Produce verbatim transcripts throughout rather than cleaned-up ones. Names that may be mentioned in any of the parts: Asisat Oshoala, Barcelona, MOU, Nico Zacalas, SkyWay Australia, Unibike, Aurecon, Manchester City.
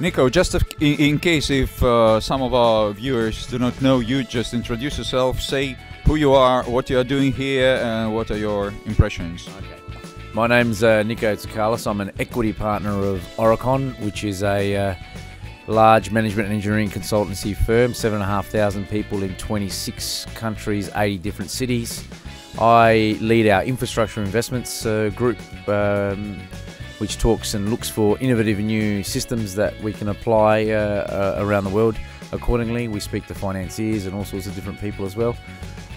Nico, just in case if uh, some of our viewers do not know you, just introduce yourself, say who you are, what you are doing here, and what are your impressions. Okay. My name's uh, Nico Zacalas. I'm an equity partner of Aurecon, which is a uh, large management and engineering consultancy firm, seven thousand five hundred people in twenty-six countries, eighty different cities. I lead our infrastructure investments uh, group, um, which talks and looks for innovative new systems that we can apply uh, uh, around the world. Accordingly, we speak to financiers and all sorts of different people as well.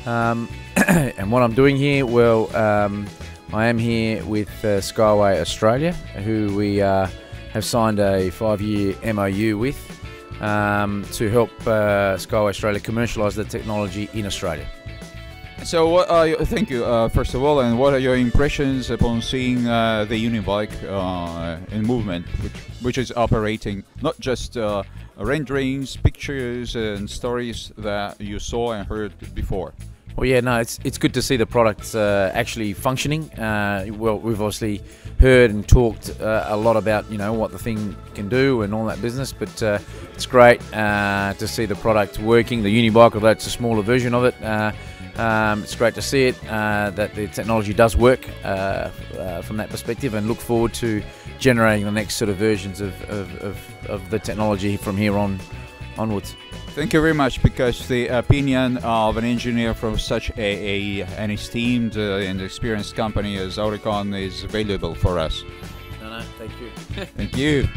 Um, and what I'm doing here, well, um, I am here with uh, SkyWay Australia, who we uh, have signed a five-year M O U with um, to help uh, SkyWay Australia commercialise the technology in Australia. So, what are your, thank you, uh, first of all, and what are your impressions upon seeing uh, the Unibike uh, in movement, which, which is operating not just uh, renderings, pictures and stories that you saw and heard before? Well, yeah, no, it's, it's good to see the products uh, actually functioning. Uh, well, we've obviously heard and talked uh, a lot about, you know, what the thing can do and all that business, but uh, it's great uh, to see the product working, the Unibike, although it's a smaller version of it. Uh, Um, it's great to see it, uh, that the technology does work uh, uh, from that perspective, and look forward to generating the next sort of versions of, of, of, of the technology from here on onwards. Thank you very much, because the opinion of an engineer from such a, a an esteemed uh, and experienced company as Aurecon is valuable for us. No, no, thank you. Thank you.